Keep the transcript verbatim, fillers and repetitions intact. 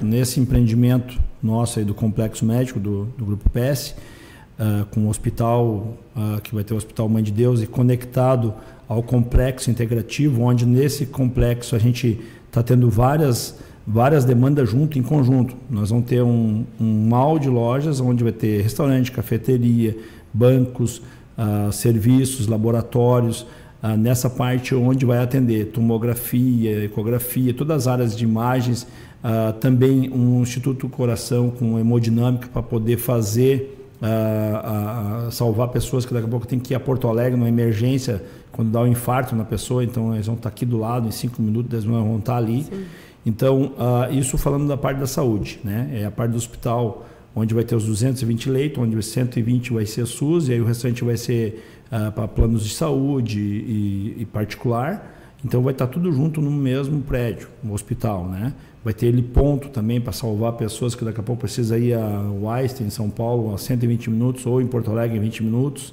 Nesse empreendimento nosso aí do Complexo Médico, do, do Grupo P S, uh, com o hospital, uh, que vai ter o Hospital Mãe de Deus, e conectado ao Complexo Integrativo, onde nesse complexo a gente está tendo várias, várias demandas junto, em conjunto. Nós vamos ter um, um hall de lojas, onde vai ter restaurante, cafeteria, bancos, uh, serviços, laboratórios, uh, nessa parte onde vai atender tomografia, ecografia, todas as áreas de imagens, Uh, também um Instituto Coração com hemodinâmica para poder fazer, uh, uh, salvar pessoas que daqui a pouco tem que ir a Porto Alegre numa emergência, quando dá um infarto na pessoa, então eles vão estar aqui do lado, em cinco minutos eles vão estar ali. Sim. Então, uh, isso falando da parte da saúde, né? É a parte do hospital, onde vai ter os duzentos e vinte leitos, onde os cento e vinte vai ser SUS, e aí o restante vai ser uh, para planos de saúde e, e particular. Então vai estar tudo junto no mesmo prédio, no hospital, né? Vai ter ele ponto também para salvar pessoas que daqui a pouco precisa ir ao Einstein, em São Paulo, a cento e vinte minutos, ou em Porto Alegre, em vinte minutos.